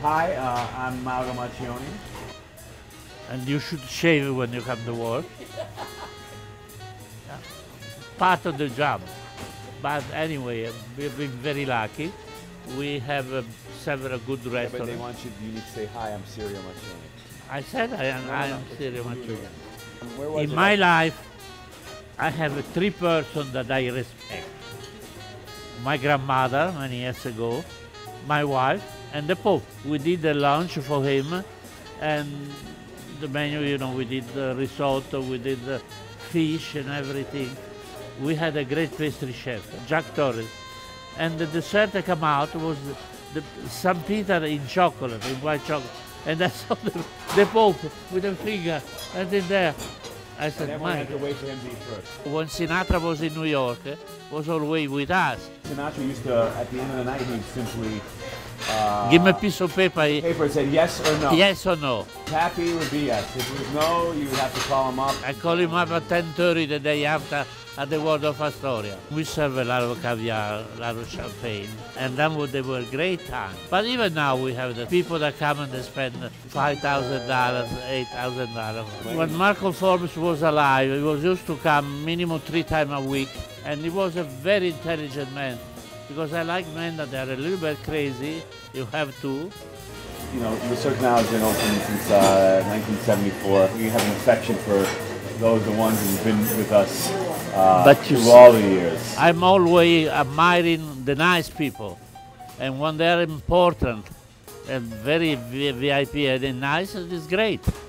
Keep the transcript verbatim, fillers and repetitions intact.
Hi, uh, I'm Mauro Maccioni. And you should shave when you come to work. Yeah. Part of the job. But anyway, we've been very lucky. We have uh, several good restaurants. Yeah, but they want you, you need to say, hi, I'm Sirio Maccioni. I said I am, no, I am no, Sirio Maccioni. In my life, I have three persons that I respect. My grandmother, many years ago, my wife, and the Pope. We did a lunch for him, and the menu, you know, we did the risotto, we did the fish and everything. We had a great pastry chef, Jack Torres. And the dessert that came out was the, the Saint Peter in chocolate, in white chocolate. And I saw the, the Pope with a finger, and in there. I said, and had to wait for him to eat first. When Sinatra was in New York, eh, was always with us. Sinatra used to, at the end of the night, he'd simply Uh, give me a piece of paper. Paper and said yes or no. Yes or no. Happy would be yes. If it was no, you would have to call him up. I call him up at ten thirty the day after at the Waldorf Astoria. We serve a lot of caviar, a lot of champagne, and then they were a great time. But even now we have the people that come and they spend five thousand dollars, eight thousand dollars. When Marco Forbes was alive, he was used to come minimum three times a week, and he was a very intelligent man. Because I like men that are a little bit crazy. You have to. You know, research now has been open since uh, nineteen seventy-four. We have an affection for those, the ones who've been with us uh, but through see, all the years. I'm always admiring the nice people. And when they're important and very V I P and nice, it's great.